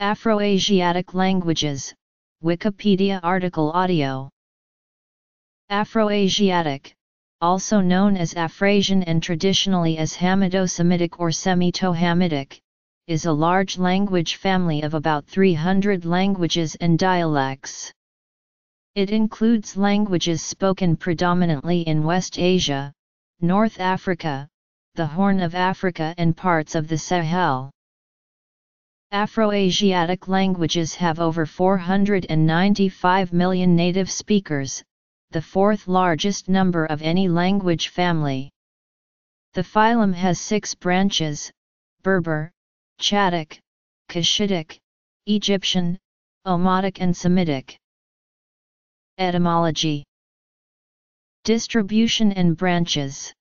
Afroasiatic languages, Wikipedia article audio. Afroasiatic, also known as Afrasian and traditionally as Hamido-Semitic or Semito-Hamitic, is a large language family of about 300 languages and dialects. It includes languages spoken predominantly in West Asia, North Africa, the Horn of Africa and parts of the Sahel. Afroasiatic languages have over 495 million native speakers, the fourth largest number of any language family. The phylum has 6 branches: Berber, Chadic, Cushitic, Egyptian, Omotic and Semitic. Etymology, distribution and branches.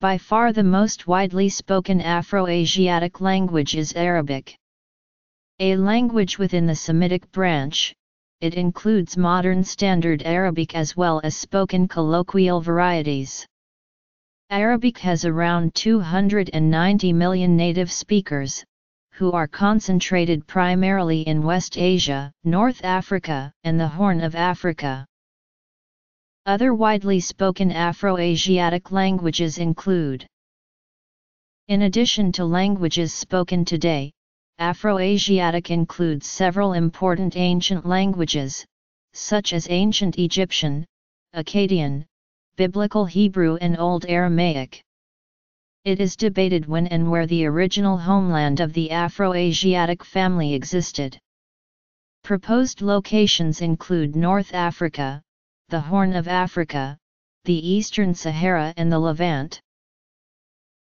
By far the most widely spoken Afroasiatic language is Arabic. A language within the Semitic branch, it includes modern Standard Arabic as well as spoken colloquial varieties. Arabic has around 290 million native speakers, who are concentrated primarily in West Asia, North Africa, and the Horn of Africa. Other widely spoken Afroasiatic languages include. In addition to languages spoken today, Afroasiatic includes several important ancient languages, such as Ancient Egyptian, Akkadian, Biblical Hebrew and Old Aramaic. It is debated when and where the original homeland of the Afroasiatic family existed. Proposed locations include North Africa, the Horn of Africa, the Eastern Sahara and the Levant.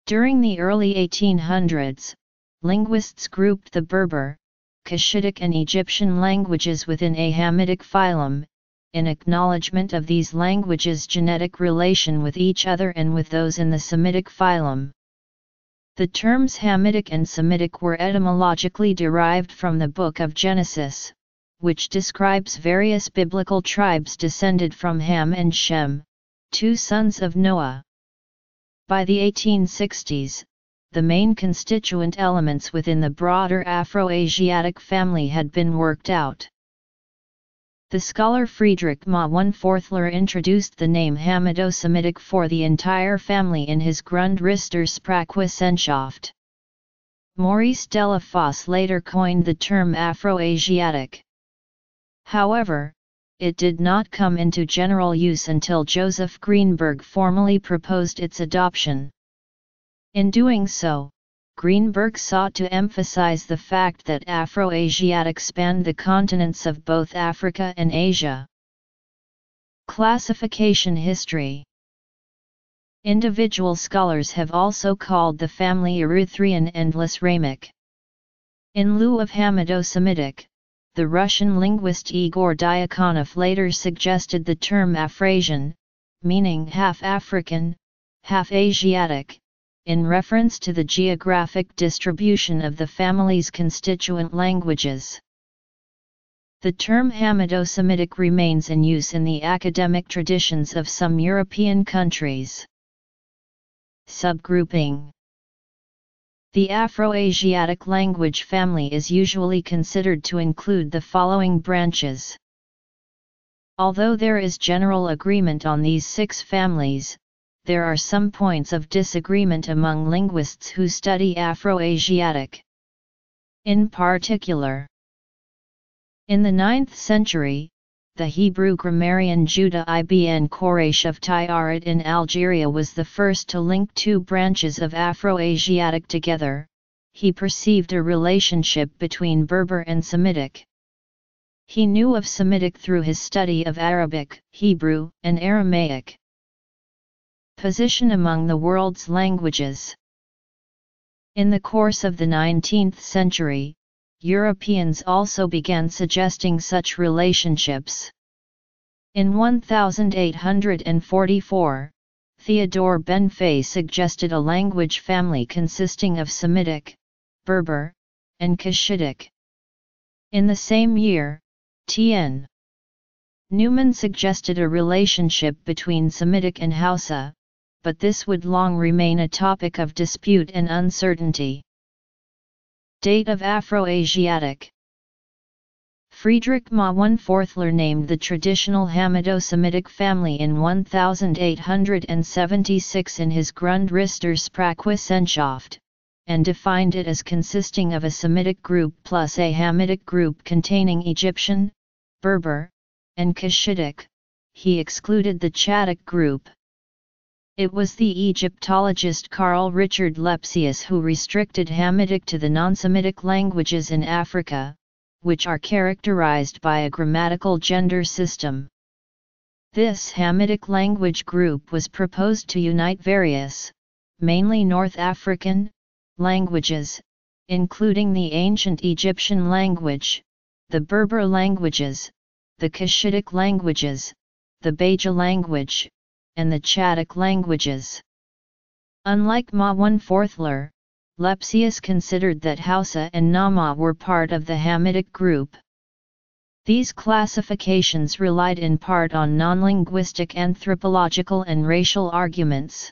During the early 1800s, linguists grouped the Berber, Cushitic and Egyptian languages within a Hamitic phylum, in acknowledgement of these languages' genetic relation with each other and with those in the Semitic phylum. The terms Hamitic and Semitic were etymologically derived from the Book of Genesis, which describes various biblical tribes descended from Ham and Shem, 2 sons of Noah. By the 1860s, the main constituent elements within the broader Afroasiatic family had been worked out. The scholar Friedrich Mawan Fortler introduced the name Hamido-Semitic for the entire family in his Grundrisswissenschaft. Maurice Delafosse later coined the term Afroasiatic. However, it did not come into general use until Joseph Greenberg formally proposed its adoption. In doing so, Greenberg sought to emphasize the fact that Afroasiatic spanned the continents of both Africa and Asia. Classification history. Individual scholars have also called the family Erythrian and Lasramic. In lieu of Hamido-Semitic, the Russian linguist Igor Diakonov later suggested the term Afrasian, meaning half African, half Asiatic, in reference to the geographic distribution of the family's constituent languages. The term Hamido-Semitic remains in use in the academic traditions of some European countries. Subgrouping. The Afroasiatic language family is usually considered to include the following branches. Although there is general agreement on these 6 families, there are some points of disagreement among linguists who study Afroasiatic. In particular, in the 9th century, the Hebrew grammarian Judah ibn Quraysh of Tiaret in Algeria was the first to link 2 branches of Afroasiatic together. He perceived a relationship between Berber and Semitic. He knew of Semitic through his study of Arabic, Hebrew, and Aramaic. Position among the world's languages. In the course of the 19th century, Europeans also began suggesting such relationships. In 1844, Theodore Benfey suggested a language family consisting of Semitic, Berber, and Cushitic. In the same year, T.N. Newman suggested a relationship between Semitic and Hausa, but this would long remain a topic of dispute and uncertainty. Date of Afro-Asiatic. Friedrich Ma I Fortler named the traditional Hamido-Semitic family in 1876 in his Grundrister Sprachwissenschaft, and defined it as consisting of a Semitic group plus a Hamidic group containing Egyptian, Berber, and Cushitic. He excluded the Chadic group. It was the Egyptologist Carl Richard Lepsius who restricted Hamidic to the non-Semitic languages in Africa, which are characterized by a grammatical gender system. This Hamidic language group was proposed to unite various, mainly North African, languages, including the ancient Egyptian language, the Berber languages, the Cushitic languages, the Beja language, and the Chadic languages. Unlike Ma I Fortler, Lepsius considered that Hausa and Nama were part of the Hamidic group. These classifications relied in part on non-linguistic anthropological and racial arguments.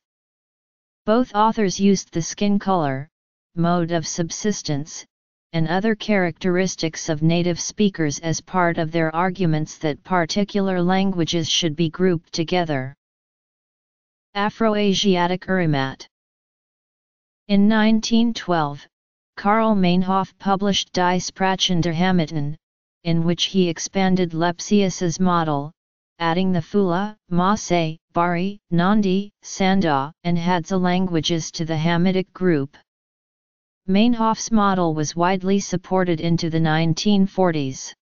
Both authors used the skin color, mode of subsistence, and other characteristics of native speakers as part of their arguments that particular languages should be grouped together. Afroasiatic Urimat. In 1912, Karl Meinhof published Die Sprachen der Hamiten, in which he expanded Lepsius's model, adding the Fula, Maasai, Bari, Nandi, Sanda, and Hadza languages to the Hamidic group. Meinhof's model was widely supported into the 1940s.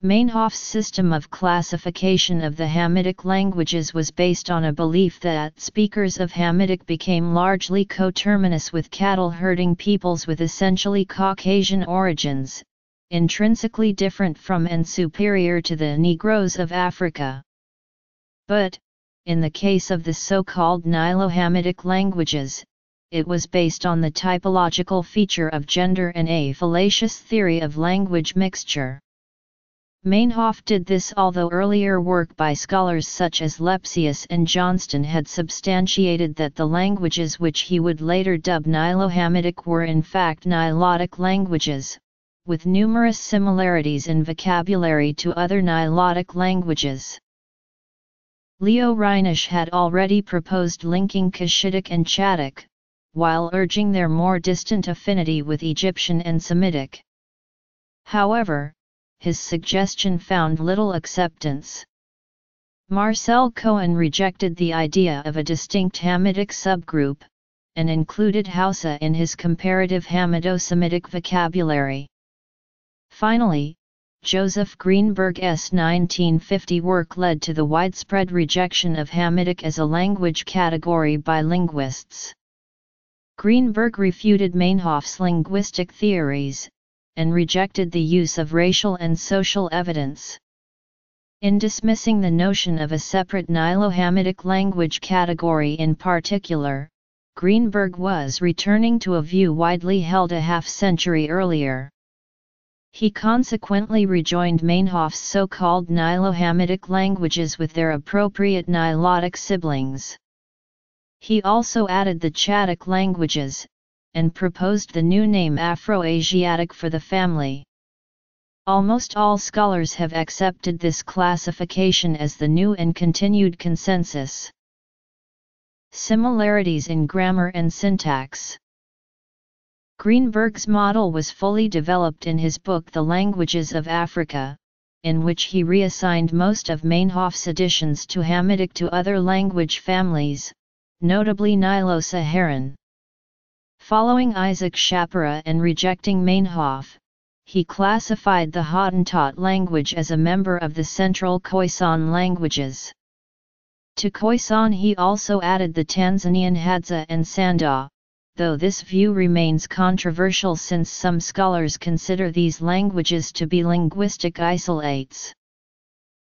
Meinhof's system of classification of the Hamidic languages was based on a belief that speakers of Hamidic became largely coterminous with cattle-herding peoples with essentially Caucasian origins, intrinsically different from and superior to the Negroes of Africa. But, in the case of the so-called Nilo-Hamidic languages, it was based on the typological feature of gender and a fallacious theory of language mixture. Meinhof did this although earlier work by scholars such as Lepsius and Johnston had substantiated that the languages which he would later dub Nilo-Hamidic were in fact Nilotic languages, with numerous similarities in vocabulary to other Nilotic languages. Leo Reinisch had already proposed linking Cushitic and Chadic, while urging their more distant affinity with Egyptian and Semitic. However, his suggestion found little acceptance. Marcel Cohen rejected the idea of a distinct Hamidic subgroup, and included Hausa in his comparative Hamido-Semitic vocabulary. Finally, Joseph Greenberg's 1950 work led to the widespread rejection of Hamidic as a language category by linguists. Greenberg refuted Meinhof's linguistic theories, and rejected the use of racial and social evidence. In dismissing the notion of a separate Nilo-Hamidic language category in particular, Greenberg was returning to a view widely held a half-century earlier. He consequently rejoined Meinhof's so-called Nilo-Hamidic languages with their appropriate Nilotic siblings. He also added the Chadic languages, and proposed the new name Afro-Asiatic for the family. Almost all scholars have accepted this classification as the new and continued consensus. Similarities in grammar and syntax. Greenberg's model was fully developed in his book The Languages of Africa, in which he reassigned most of Meinhof's additions to Hamidic to other language families, notably Nilo-Saharan. Following Isaac Shapira and rejecting Meinhof, he classified the Hottentot language as a member of the Central Khoisan languages. To Khoisan he also added the Tanzanian Hadza and Sanda, though this view remains controversial since some scholars consider these languages to be linguistic isolates.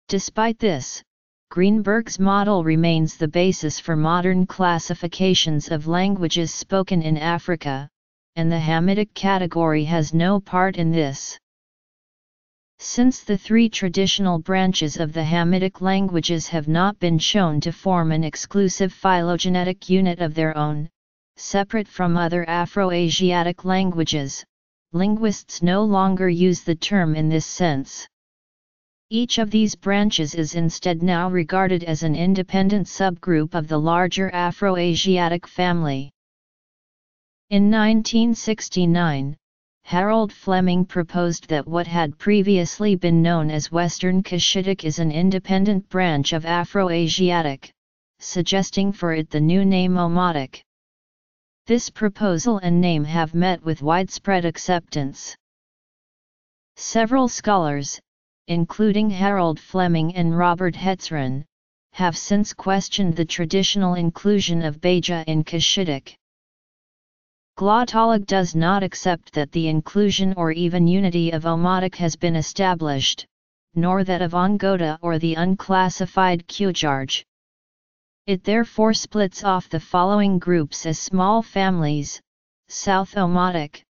Despite this, Greenberg's model remains the basis for modern classifications of languages spoken in Africa, and the Hamidic category has no part in this. Since the three traditional branches of the Hamidic languages have not been shown to form an exclusive phylogenetic unit of their own, separate from other Afro-Asiatic languages, linguists no longer use the term in this sense. Each of these branches is instead now regarded as an independent subgroup of the larger Afroasiatic family. In 1969, Harold Fleming proposed that what had previously been known as Western Cushitic is an independent branch of Afroasiatic, suggesting for it the new name Omotic. This proposal and name have met with widespread acceptance. Several scholars, including Harold Fleming and Robert Hetzron, have since questioned the traditional inclusion of Beja in Cushitic. Glottolog does not accept that the inclusion or even unity of Omotic has been established, nor that of Ongoda or the unclassified Kujarj. It therefore splits off the following groups as small families: South Omotic,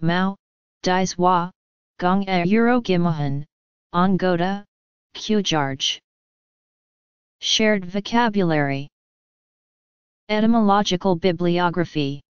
Mau, Daiswa, Gong-a-Eurogimahan, Ongoda, Kujarj. Shared vocabulary. Etymological bibliography.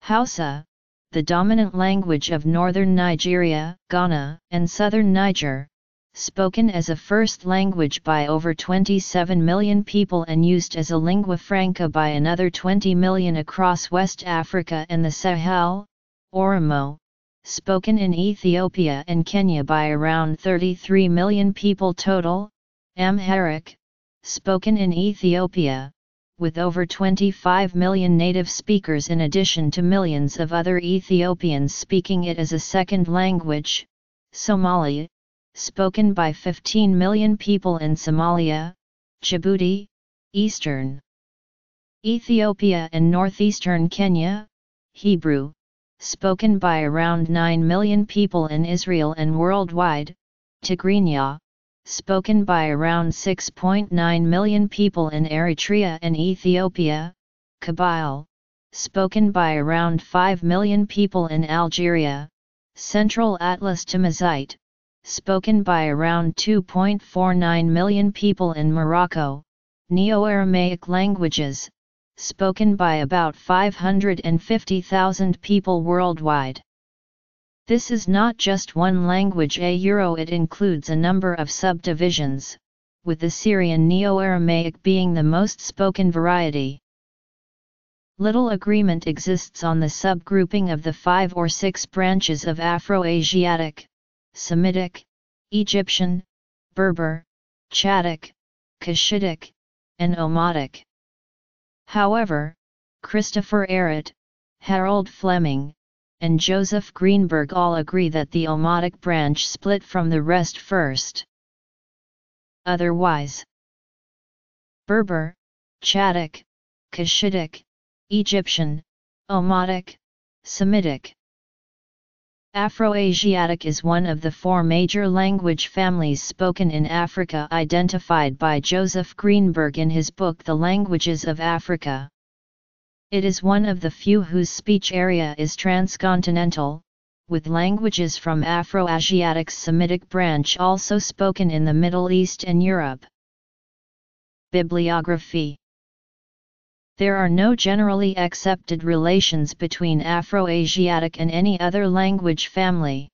Hausa, the dominant language of northern Nigeria, Ghana, and southern Niger, spoken as a first language by over 27 million people and used as a lingua franca by another 20 million across West Africa and the Sahel. Oromo, spoken in Ethiopia and Kenya by around 33 million people total. Amharic, spoken in Ethiopia, with over 25 million native speakers in addition to millions of other Ethiopians speaking it as a second language. Somali, spoken by 15 million people in Somalia, Djibouti, Eastern Ethiopia and northeastern Kenya. Hebrew, spoken by around 9 million people in Israel and worldwide. Tigrinya, spoken by around 6.9 million people in Eritrea and Ethiopia. Kabyle, spoken by around 5 million people in Algeria. Central Atlas Timazite, spoken by around 2.49 million people in Morocco. Neo-Aramaic languages, spoken by about 550,000 people worldwide. This is not just one language it includes a number of subdivisions, with the Syrian Neo-Aramaic being the most spoken variety. Little agreement exists on the subgrouping of the 5 or 6 branches of Afroasiatic: Semitic, Egyptian, Berber, Chadic, Cushitic, and Omotic. However, Christopher Arrett, Harold Fleming, and Joseph Greenberg all agree that the Omotic branch split from the rest first. Otherwise, Berber, Chadic, Cushitic, Egyptian, Omotic, Semitic. Afroasiatic is one of the 4 major language families spoken in Africa identified by Joseph Greenberg in his book The Languages of Africa. It is one of the few whose speech area is transcontinental, with languages from Afroasiatic's Semitic branch also spoken in the Middle East and Europe. Bibliography. There are no generally accepted relations between Afroasiatic and any other language family.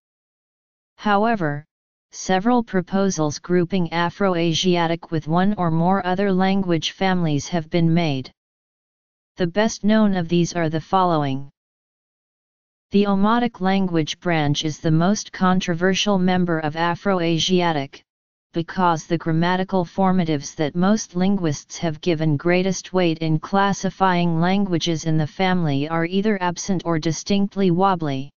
However, several proposals grouping Afroasiatic with one or more other language families have been made. The best known of these are the following. The Omotic language branch is the most controversial member of Afroasiatic, because the grammatical formatives that most linguists have given greatest weight in classifying languages in the family are either absent or distinctly wobbly.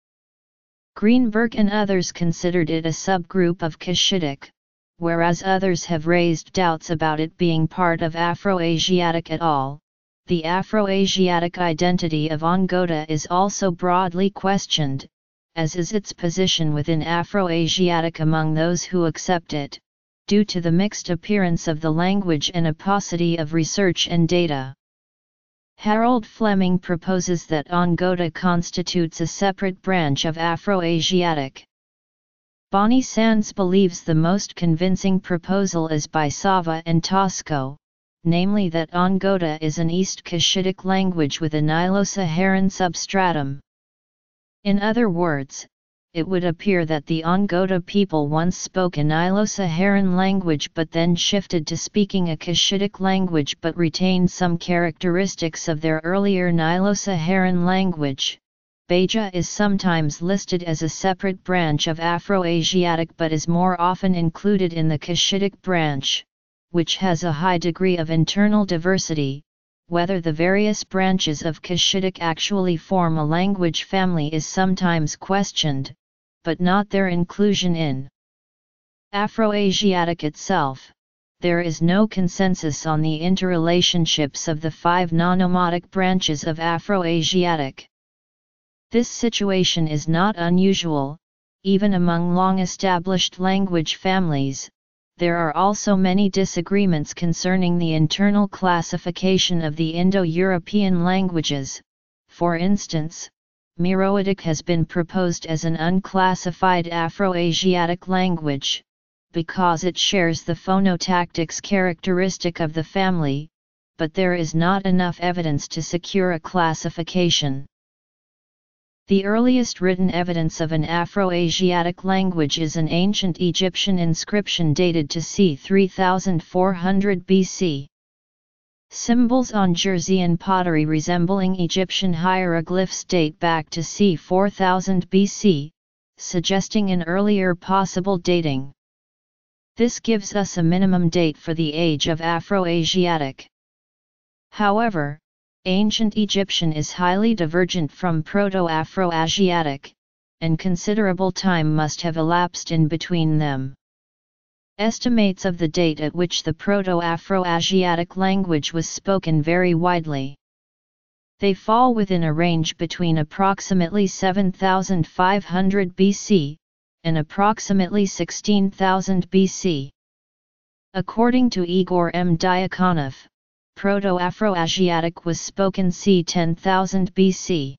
Greenberg and others considered it a subgroup of Cushitic, whereas others have raised doubts about it being part of Afroasiatic at all. The Afroasiatic identity of Ongoda is also broadly questioned, as is its position within Afroasiatic among those who accept it, due to the mixed appearance of the language and a paucity of research and data. Harold Fleming proposes that Ongoda constitutes a separate branch of Afroasiatic. Bonnie Sands believes the most convincing proposal is by Sava and Tosco, namely that Ongoda is an East Cushitic language with a Nilo-Saharan substratum. In other words, it would appear that the Ongoda people once spoke an Ilo-Saharan language but then shifted to speaking a Cushitic language but retained some characteristics of their earlier Nilo-Saharan language. Beja is sometimes listed as a separate branch of Afroasiatic but is more often included in the Cushitic branch, which has a high degree of internal diversity. Whether the various branches of Cushitic actually form a language family is sometimes questioned, but not their inclusion in Afroasiatic itself. There is no consensus on the interrelationships of the five non-Omotic branches of Afroasiatic. This situation is not unusual, even among long-established language families. There are also many disagreements concerning the internal classification of the Indo-European languages. For instance, Meroitic has been proposed as an unclassified Afroasiatic language, because it shares the phonotactics characteristic of the family, but there is not enough evidence to secure a classification. The earliest written evidence of an Afroasiatic language is an ancient Egyptian inscription dated to c. 3400 BC. Symbols on Jerzean pottery resembling Egyptian hieroglyphs date back to c. 4000 BC, suggesting an earlier possible dating. This gives us a minimum date for the age of Afroasiatic. However, Ancient Egyptian is highly divergent from Proto-Afroasiatic, and considerable time must have elapsed in between them. Estimates of the date at which the Proto-Afroasiatic language was spoken vary widely. They fall within a range between approximately 7,500 BC and approximately 16,000 BC. According to Igor M. Diakonov, Proto-Afroasiatic was spoken c. 10,000 BC.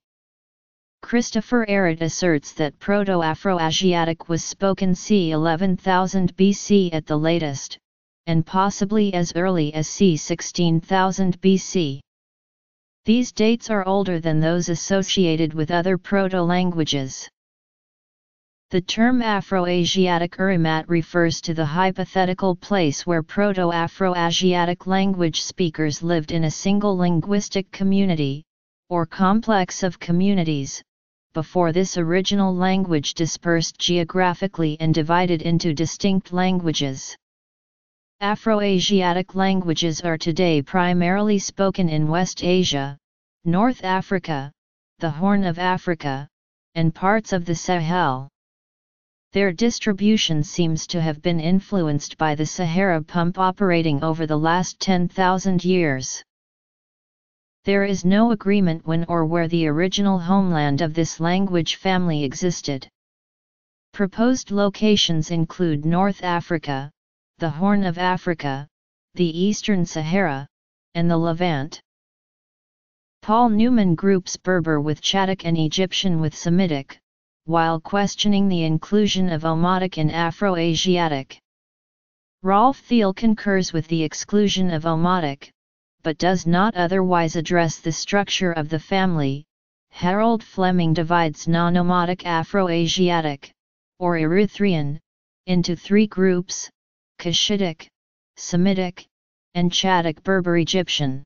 Christopher Arad asserts that Proto-Afroasiatic was spoken c. 11,000 BC at the latest, and possibly as early as c. 16,000 BC. These dates are older than those associated with other proto-languages. The term Afroasiatic Urimat refers to the hypothetical place where Proto-Afroasiatic language speakers lived in a single linguistic community, or complex of communities, before this original language dispersed geographically and divided into distinct languages. Afroasiatic languages are today primarily spoken in West Asia, North Africa, the Horn of Africa, and parts of the Sahel. Their distribution seems to have been influenced by the Sahara pump operating over the last 10,000 years. There is no agreement when or where the original homeland of this language family existed. Proposed locations include North Africa, the Horn of Africa, the Eastern Sahara, and the Levant. Paul Newman groups Berber with Chadic and Egyptian with Semitic, while questioning the inclusion of Omotic in Afroasiatic. Rolf Thiele concurs with the exclusion of Omotic, but does not otherwise address the structure of the family. Harold Fleming divides non-Omotic Afroasiatic, or Eritrean, into three groups: Cushitic, Semitic, and Chadic Berber Egyptian.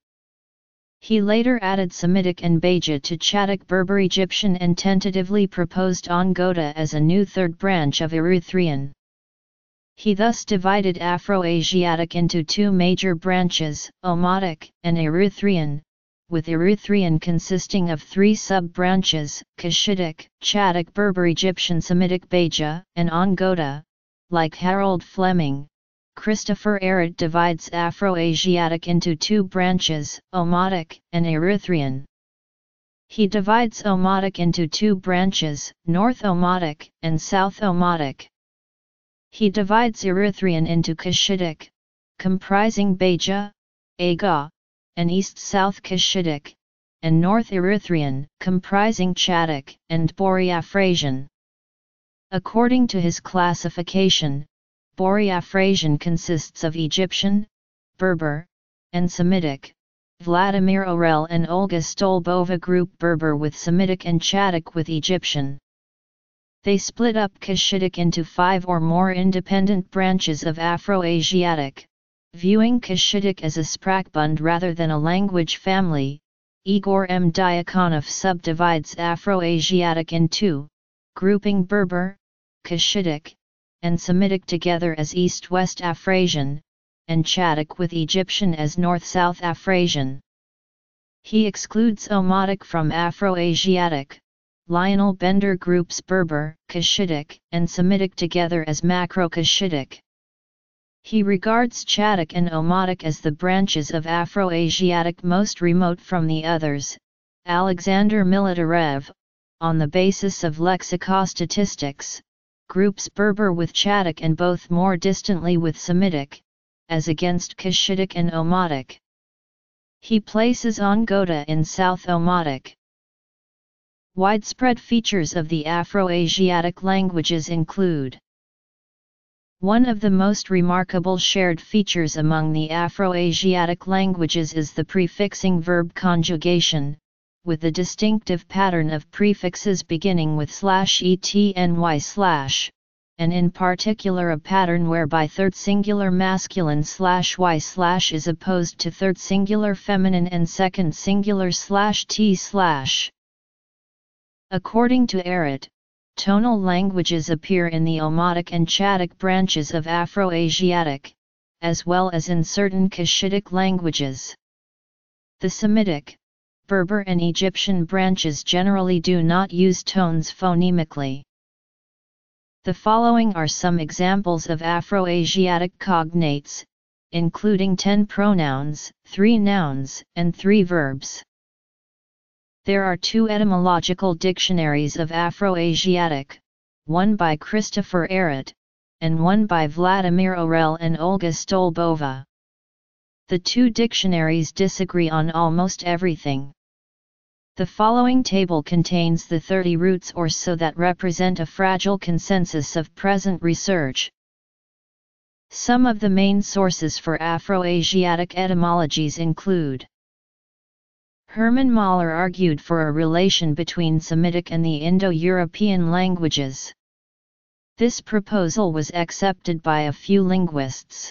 He later added Semitic and Beja to Chadic Berber Egyptian and tentatively proposed Ongoda as a new third branch of Eritrean. He thus divided Afroasiatic into two major branches, Omotic and Eritrean, with Eritrean consisting of three sub-branches, Cushitic, Chadic Berber Egyptian Semitic Beja, and Ongoda. Like Harold Fleming, Christopher Arad divides Afroasiatic into two branches, Omotic and Eritrean. He divides Omotic into two branches, North Omotic and South Omotic. He divides Eritrean into Cushitic, comprising Beja, Aga, and East-South Cushitic, and North Eritrean, comprising Chadic and Boreafrasian. According to his classification, Boreafrasian consists of Egyptian, Berber, and Semitic, Vladimir Orel and Olga Stolbova group Berber with Semitic and Chadic with Egyptian. They split up Cushitic into 5 or more independent branches of Afro-Asiatic, viewing Cushitic as a sprachbund rather than a language family. Igor M. Diakonov subdivides Afro-Asiatic in 2, grouping Berber, Cushitic, and Semitic together as East-West Afrasian, and Chadic with Egyptian as North-South Afrasian. He excludes Omotic from Afro-Asiatic. Lionel Bender groups Berber, Cushitic, and Semitic together as Macro-Cushitic. He regards Chadic and Omotic as the branches of Afro-Asiatic most remote from the others. Alexander Militarev, on the basis of lexicostatistics, groups Berber with Chadic and both more distantly with Semitic, as against Cushitic and Omotic. He places Ongoda in South Omotic. Widespread features of the Afro-Asiatic languages include: one of the most remarkable shared features among the Afro-Asiatic languages is the prefixing verb conjugation, with the distinctive pattern of prefixes beginning with /etny/, and in particular a pattern whereby third singular masculine /y/ is opposed to third singular feminine and second singular /t/. According to Arret, tonal languages appear in the Omotic and Chadic branches of Afro-Asiatic, as well as in certain Cushitic languages. The Semitic, Berber and Egyptian branches generally do not use tones phonemically. The following are some examples of Afro-Asiatic cognates, including 10 pronouns, 3 nouns, and 3 verbs. There are 2 etymological dictionaries of Afro-Asiatic, one by Christopher Arret, and one by Vladimir Orel and Olga Stolbova. The 2 dictionaries disagree on almost everything. The following table contains the 30 roots or so that represent a fragile consensus of present research. Some of the main sources for Afro-Asiatic etymologies include: Hermann Mahler argued for a relation between Semitic and the Indo-European languages. This proposal was accepted by a few linguists.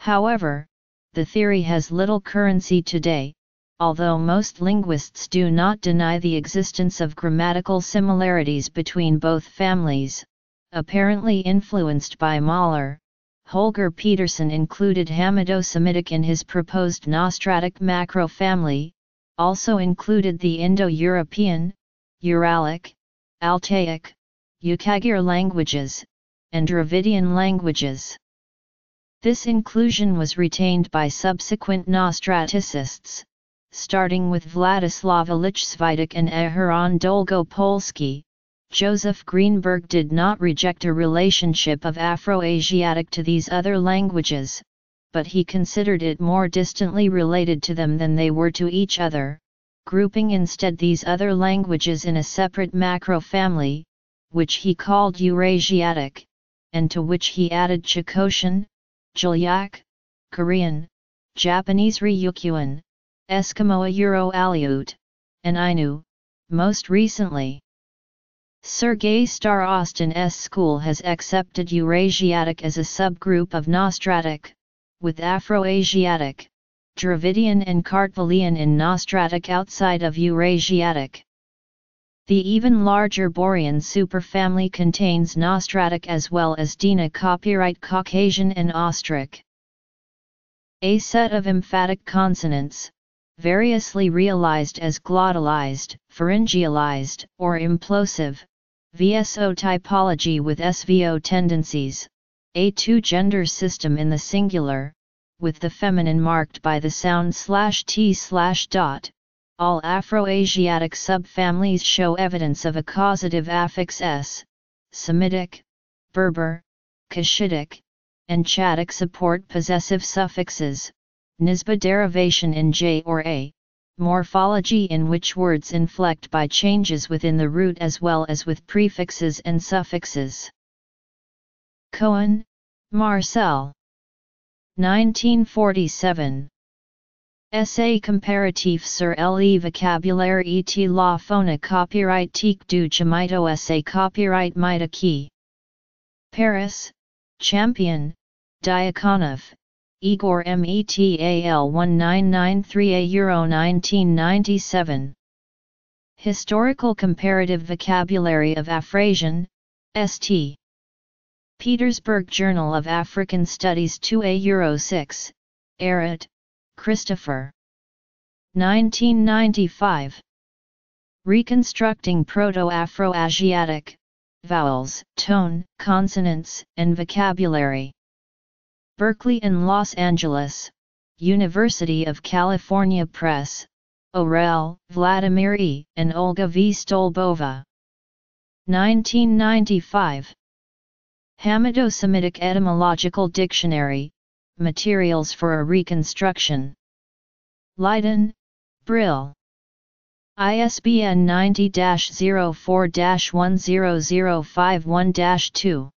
However, the theory has little currency today, although most linguists do not deny the existence of grammatical similarities between both families, apparently influenced by Mahler. Holger Petersen included Hamido-Semitic in his proposed Nostratic macro family, also included the Indo-European, Uralic, Altaic, Yukagir languages, and Dravidian languages. This inclusion was retained by subsequent Nostraticists, starting with Vladislav Ilyich Svitek and Aharon Dolgo-Polsky. Joseph Greenberg did not reject a relationship of Afro-Asiatic to these other languages, but he considered it more distantly related to them than they were to each other, grouping instead these other languages in a separate macro-family, which he called Eurasiatic, and to which he added Chukotsan, Julyak, Korean, Japanese Ryukyuan, Eskimo Euro-Aleut, and Ainu, most recently. Sergei Starostin's school has accepted Eurasiatic as a subgroup of Nostratic, with Afroasiatic, Dravidian and Kartvelian in Nostratic outside of Eurasiatic. The even larger Borean superfamily contains Nostratic as well as Dina copyright Caucasian and Austric. A set of emphatic consonants, variously realized as glottalized, pharyngealized, or implosive, VSO typology with SVO tendencies, a 2-gender system in the singular, with the feminine marked by the sound /t/. All Afroasiatic subfamilies show evidence of a causative affix s. Semitic, Berber, Cushitic, and Chadic support possessive suffixes, nisba derivation in j or a. Morphology in which words inflect by changes within the root as well as with prefixes and suffixes. Cohen, Marcel. 1947. Essay comparatif sur le vocabulaire et la faune copyrightique du Chimito Essay copyright Maitaki. Paris, Champion, Diakonov, Igor Metal 1993a Euro 1997. Historical Comparative Vocabulary of Afrasian, St. Petersburg Journal of African Studies 2a Euro 6, Arad, Christopher. 1995. Reconstructing Proto-Afro-Asiatic, Vowels, Tone, Consonants, and Vocabulary. Berkeley in Los Angeles, University of California Press, Orel, Vladimir E. and Olga V. Stolbova. 1995. Hamido-Semitic Etymological Dictionary, Materials for a Reconstruction. Leiden, Brill. ISBN 90-04-10051-2.